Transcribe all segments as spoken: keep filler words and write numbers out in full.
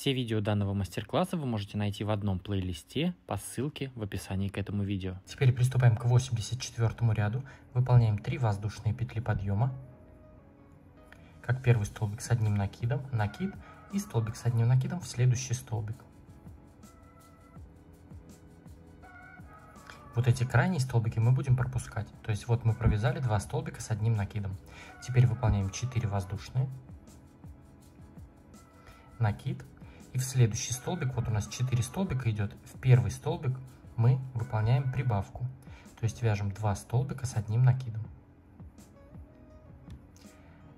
Все видео данного мастер-класса вы можете найти в одном плейлисте по ссылке в описании к этому видео. Теперь приступаем к восемьдесят четвёртому ряду. Выполняем три воздушные петли подъема, как первый столбик с одним накидом, накид и столбик с одним накидом в следующий столбик. Вот эти крайние столбики мы будем пропускать. То есть вот мы провязали два столбика с одним накидом. Теперь выполняем четыре воздушные, накид. И в следующий столбик, вот у нас четыре столбика идет, в первый столбик мы выполняем прибавку, то есть вяжем два столбика с одним накидом.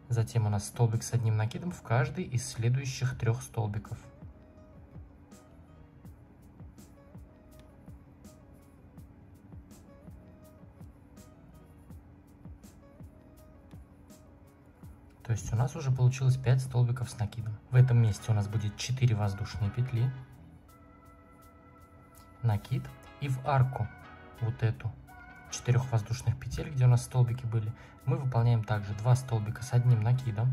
Затем у нас столбик с одним накидом в каждый из следующих трех столбиков. То есть у нас уже получилось пять столбиков с накидом. В этом месте у нас будет четыре воздушные петли, накид, и в арку, вот эту, четырёх воздушных петель, где у нас столбики были, мы выполняем также два столбика с одним накидом.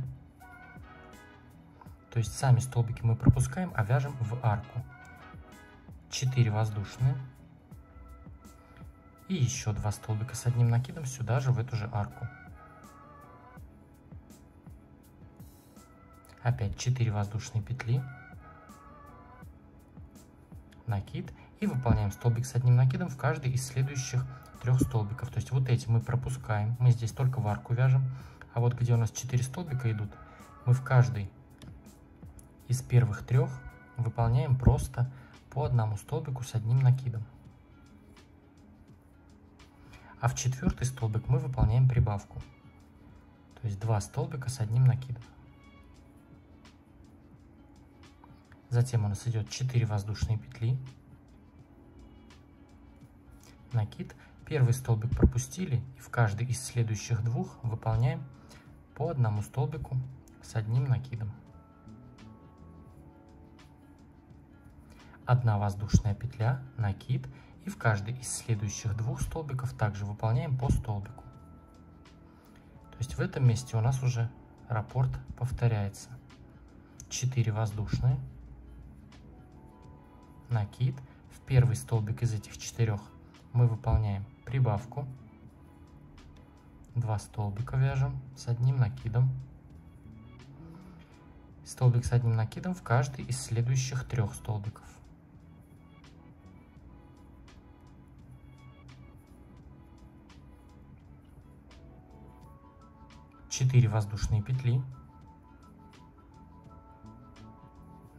То есть сами столбики мы пропускаем, а вяжем в арку. четыре воздушные и еще два столбика с одним накидом сюда же, в эту же арку. Опять четыре воздушные петли, накид, и выполняем столбик с одним накидом в каждый из следующих трех столбиков. То есть вот эти мы пропускаем, мы здесь только в арку вяжем, а вот где у нас четыре столбика идут, мы в каждый из первых трех выполняем просто по одному столбику с одним накидом. А в четвертый столбик мы выполняем прибавку, то есть два столбика с одним накидом. Затем у нас идет четыре воздушные петли, накид, первый столбик пропустили, и в каждый из следующих двух выполняем по одному столбику с одним накидом. Одна воздушная петля, накид, и в каждый из следующих двух столбиков также выполняем по столбику. То есть в этом месте у нас уже раппорт повторяется. четыре воздушные, накид, в первый столбик из этих четырех мы выполняем прибавку, два столбика вяжем с одним накидом, столбик с одним накидом в каждый из следующих трех столбиков. четыре воздушные петли,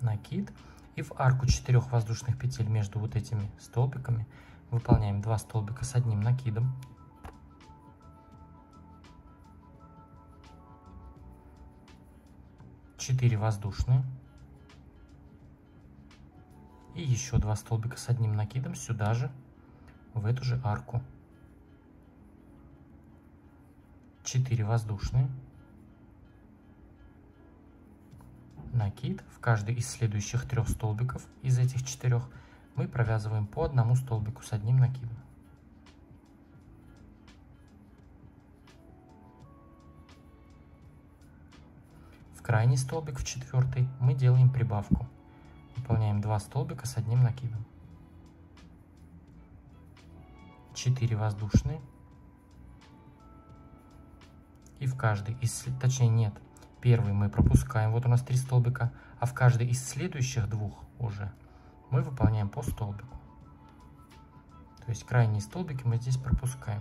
накид. И в арку четырех воздушных петель между вот этими столбиками выполняем два столбика с одним накидом. четыре воздушные. И еще два столбика с одним накидом сюда же, в эту же арку. четыре воздушные. Накид, в каждый из следующих трех столбиков из этих четырех мы провязываем по одному столбику с одним накидом. В крайний столбик, в четвертый, мы делаем прибавку, выполняем два столбика с одним накидом, четыре воздушные, и в каждый из, точнее нет, первый мы пропускаем, вот у нас три столбика, а в каждый из следующих двух уже мы выполняем по столбику. То есть крайние столбики мы здесь пропускаем.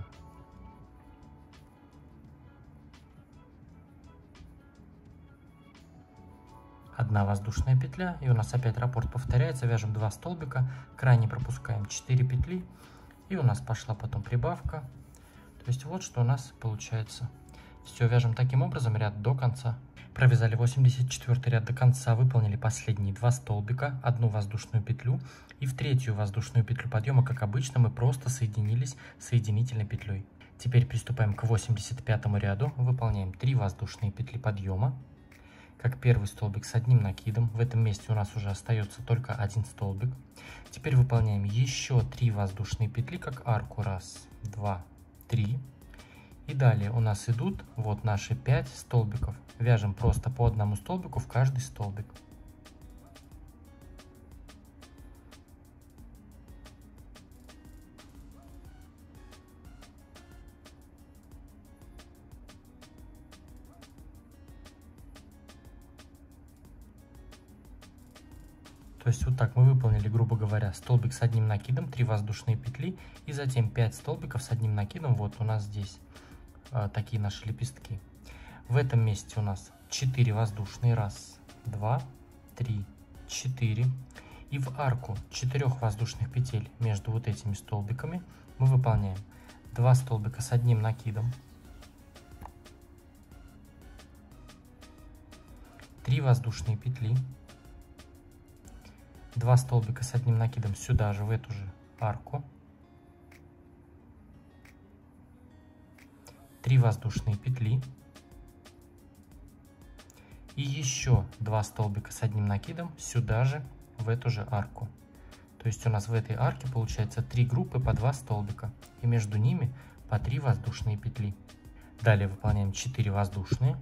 Одна воздушная петля, и у нас опять раппорт повторяется, вяжем два столбика, крайний пропускаем, четыре петли, и у нас пошла потом прибавка. То есть вот что у нас получается. Все вяжем таким образом ряд до конца. Провязали восемьдесят четвёртый ряд до конца, выполнили последние два столбика, одну воздушную петлю, и в третью воздушную петлю подъема, как обычно, мы просто соединились соединительной петлей. Теперь приступаем к восемьдесят пятому ряду, выполняем три воздушные петли подъема, как первый столбик с одним накидом, в этом месте у нас уже остается только один столбик. Теперь выполняем еще три воздушные петли, как арку, раз, два, три. И далее у нас идут вот наши пять столбиков. Вяжем просто по одному столбику в каждый столбик. То есть вот так мы выполнили, грубо говоря, столбик с одним накидом, три воздушные петли и затем пять столбиков с одним накидом. Вот у нас здесь э, такие наши лепестки. В этом месте у нас четыре воздушные, раз, два, три, четыре. И в арку четырёх воздушных петель между вот этими столбиками мы выполняем два столбика с одним накидом, три воздушные петли, два столбика с одним накидом сюда же, в эту же арку, три воздушные петли и еще два столбика с одним накидом сюда же, в эту же арку. То есть у нас в этой арке получается три группы по два столбика и между ними по три воздушные петли. Далее выполняем четыре воздушные.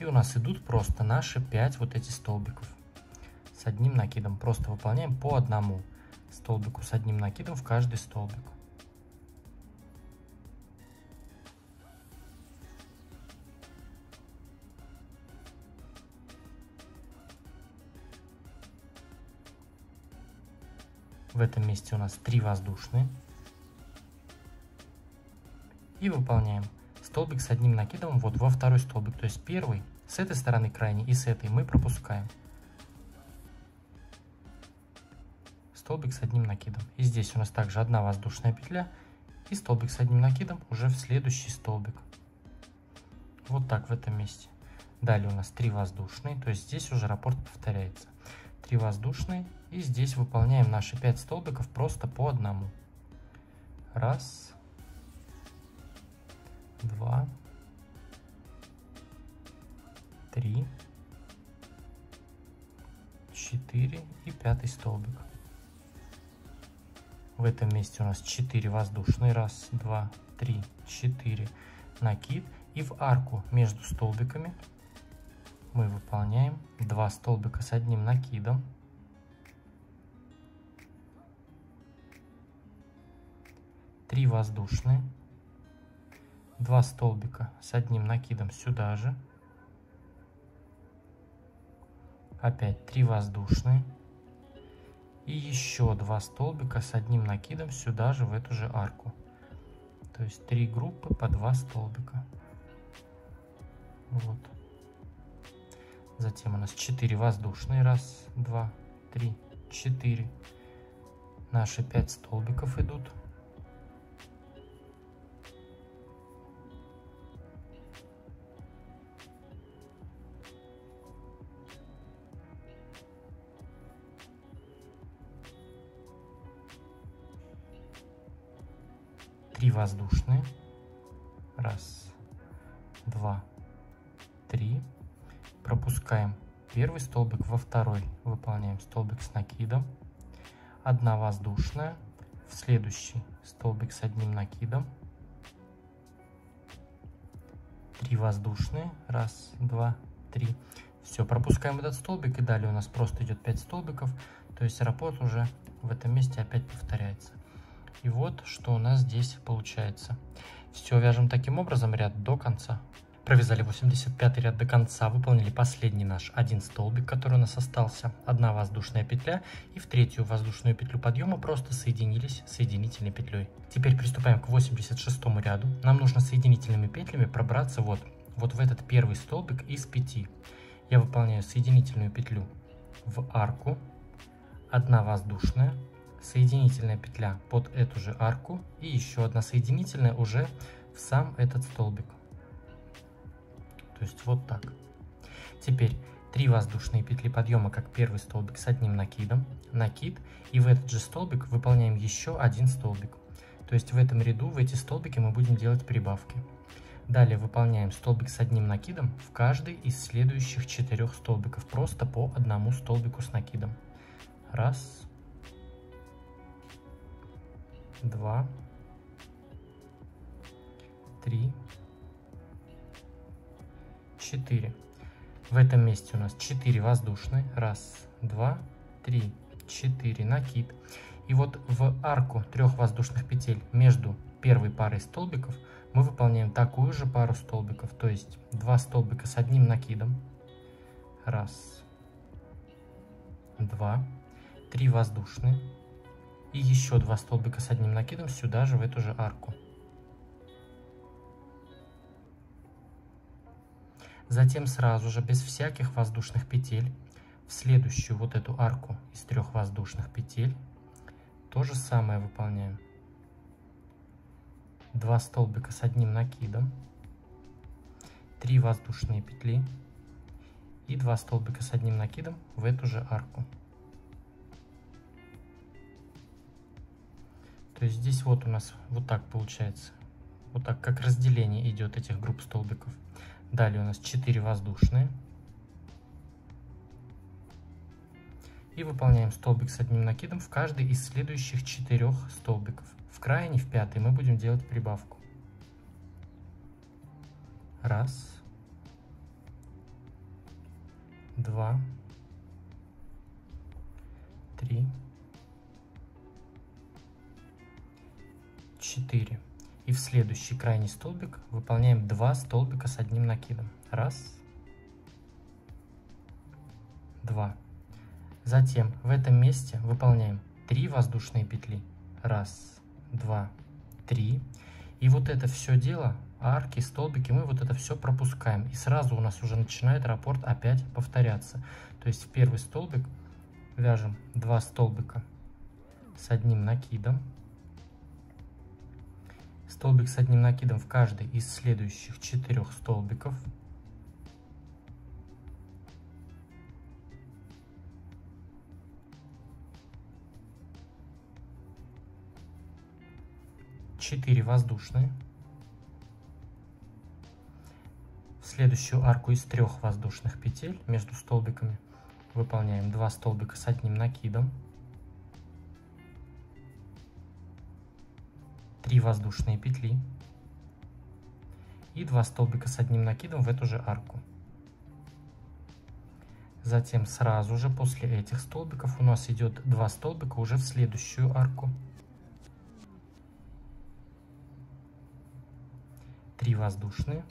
И у нас идут просто наши пять вот этих столбиков с одним накидом. Просто выполняем по одному столбику с одним накидом в каждый столбик. В этом месте у нас три воздушные. И выполняем столбик с одним накидом вот во второй столбик. То есть первый с этой стороны крайней и с этой мы пропускаем. Столбик с одним накидом. И здесь у нас также одна воздушная петля и столбик с одним накидом уже в следующий столбик. Вот так в этом месте. Далее у нас три воздушные. То есть здесь уже раппорт повторяется. три воздушные, и здесь выполняем наши пять столбиков просто по одному. Раз, два, три, четыре и пятый столбик. В этом месте у нас четыре воздушные, раз, два, три, четыре, накид, и в арку между столбиками мы выполняем два столбика с одним накидом, три воздушные, два столбика с одним накидом сюда же, опять три воздушные и еще два столбика с одним накидом сюда же, в эту же арку. То есть три группы по два столбика. Вот. Затем у нас четыре воздушные, раз, два, три, четыре. Наши пять столбиков идут. три воздушные, раз, два, три. Пропускаем первый столбик, во второй выполняем столбик с накидом, одна воздушная, в следующий столбик с одним накидом, три воздушные, раз, два, три. Все, пропускаем этот столбик, и далее у нас просто идет пять столбиков, то есть раппорт уже в этом месте опять повторяется. И вот что у нас здесь получается. Все вяжем таким образом ряд до конца. Провязали восемьдесят пятый ряд до конца, выполнили последний наш один столбик, который у нас остался, одна воздушная петля, и в третью воздушную петлю подъема просто соединились соединительной петлей. Теперь приступаем к восемьдесят шестому ряду. Нам нужно соединительными петлями пробраться вот, вот в этот первый столбик из пяти. Я выполняю соединительную петлю в арку, одна воздушная, соединительная петля под эту же арку и еще одна соединительная уже в сам этот столбик. То есть вот так. Теперь три воздушные петли подъема, как первый столбик с одним накидом, накид, и в этот же столбик выполняем еще один столбик. То есть в этом ряду, в эти столбики мы будем делать прибавки. Далее выполняем столбик с одним накидом в каждый из следующих четырех столбиков, просто по одному столбику с накидом. Раз, два, три, четыре. В этом месте у нас четыре воздушные, раз, два, три, четыре, накид. И вот в арку трех воздушных петель между первой парой столбиков мы выполняем такую же пару столбиков, то есть два столбика с одним накидом, раз, два, три воздушные и еще два столбика с одним накидом сюда же, в эту же арку. Затем сразу же, без всяких воздушных петель, в следующую вот эту арку из трех воздушных петель то же самое выполняем. Два столбика с одним накидом, три воздушные петли и два столбика с одним накидом в эту же арку. То есть здесь вот у нас вот так получается. Вот так, как разделение идет этих групп столбиков. Далее у нас четыре воздушные. И выполняем столбик с одним накидом в каждый из следующих четырех столбиков. В крайний, в пятый мы будем делать прибавку. Раз, два, три, четыре. И в следующий крайний столбик выполняем два столбика с одним накидом. Раз, два. Затем в этом месте выполняем три воздушные петли. Раз, два, три. И вот это все дело, арки, столбики, мы вот это все пропускаем. И сразу у нас уже начинает раппорт опять повторяться. То есть в первый столбик вяжем два столбика с одним накидом. Столбик с одним накидом в каждый из следующих четырех столбиков. четыре воздушные. В следующую арку из трех воздушных петель между столбиками выполняем два столбика с одним накидом, три воздушные петли и два столбика с одним накидом в эту же арку. Затем сразу же после этих столбиков у нас идет два столбика уже в следующую арку. три воздушные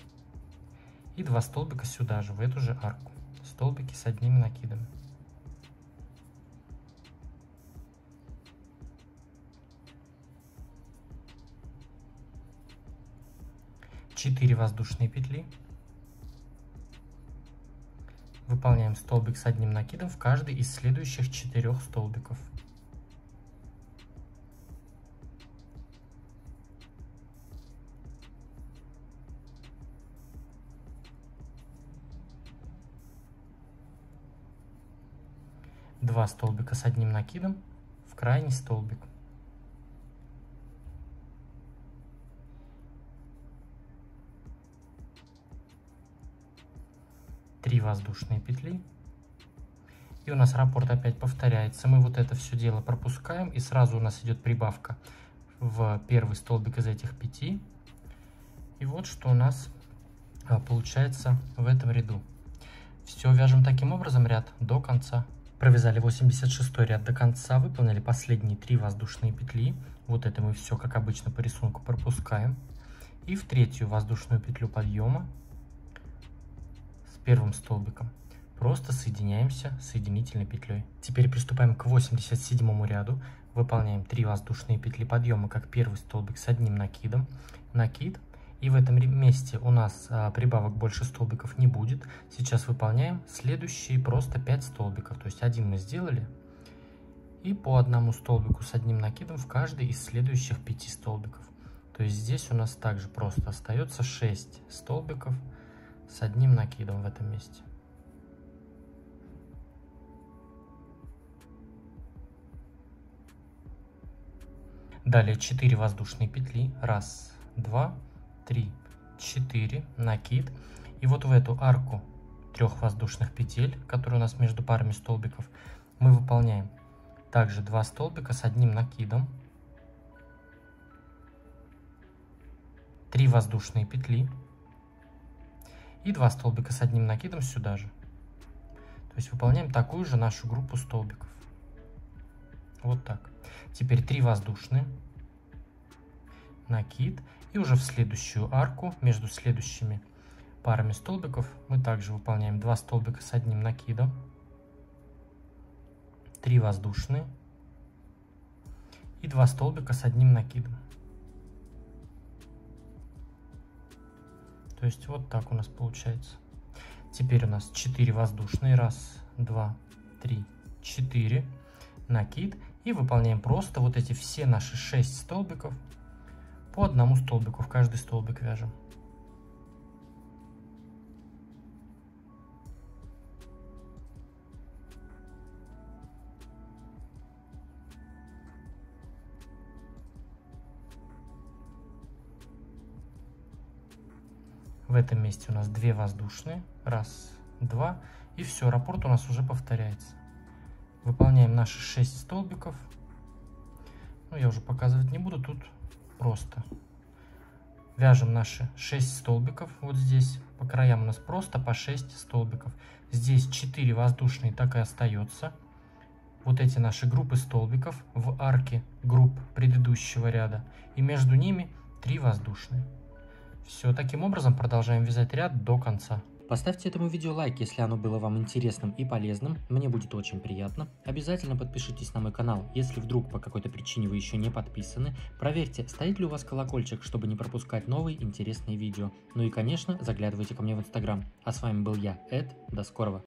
и два столбика сюда же, в эту же арку. Столбики с одними накидами. четыре воздушные петли. Выполняем столбик с одним накидом в каждый из следующих четырех столбиков. два столбика с одним накидом в крайний столбик. три воздушные петли. И у нас раппорт опять повторяется. Мы вот это все дело пропускаем, и сразу у нас идет прибавка в первый столбик из этих пяти. И вот что у нас получается в этом ряду. Все вяжем таким образом ряд до конца. Провязали восемьдесят шестой ряд до конца, выполнили последние три воздушные петли. Вот это мы все, как обычно, по рисунку пропускаем. И в третью воздушную петлю подъема с первым столбиком просто соединяемся соединительной петлей. Теперь приступаем к восемьдесят седьмому ряду. Выполняем три воздушные петли подъема, как первый столбик с одним накидом. Накид. И в этом месте у нас а, прибавок больше столбиков не будет. Сейчас выполняем следующие просто пять столбиков. То есть один мы сделали. И по одному столбику с одним накидом в каждый из следующих пяти столбиков. То есть здесь у нас также просто остается шесть столбиков с одним накидом в этом месте. Далее четыре воздушные петли. Раз, два, три, четыре, накид. И вот в эту арку трех воздушных петель, которые у нас между парами столбиков, мы выполняем также два столбика с одним накидом, три воздушные петли и два столбика с одним накидом сюда же. То есть выполняем такую же нашу группу столбиков. Вот так. Теперь три воздушные, накид. И уже в следующую арку, между следующими парами столбиков, мы также выполняем два столбика с одним накидом, три воздушные и два столбика с одним накидом. То есть вот так у нас получается. Теперь у нас четыре воздушные. Раз, два, три, четыре. Накид. И выполняем просто вот эти все наши шесть столбиков. По одному столбику в каждый столбик вяжем. В этом месте у нас две воздушные, раз, два, и все, раппорт у нас уже повторяется. Выполняем наши шесть столбиков. Ну, я уже показывать не буду, тут просто. Вяжем наши шесть столбиков, вот здесь по краям у нас просто по шесть столбиков. Здесь четыре воздушные, так и остается. Вот эти наши группы столбиков в арке групп предыдущего ряда, и между ними три воздушные. Все, таким образом продолжаем вязать ряд до конца. Поставьте этому видео лайк, если оно было вам интересным и полезным, мне будет очень приятно. Обязательно подпишитесь на мой канал, если вдруг по какой-то причине вы еще не подписаны. Проверьте, стоит ли у вас колокольчик, чтобы не пропускать новые интересные видео. Ну и конечно, заглядывайте ко мне в Инстаграм. А с вами был я, Эд, до скорого.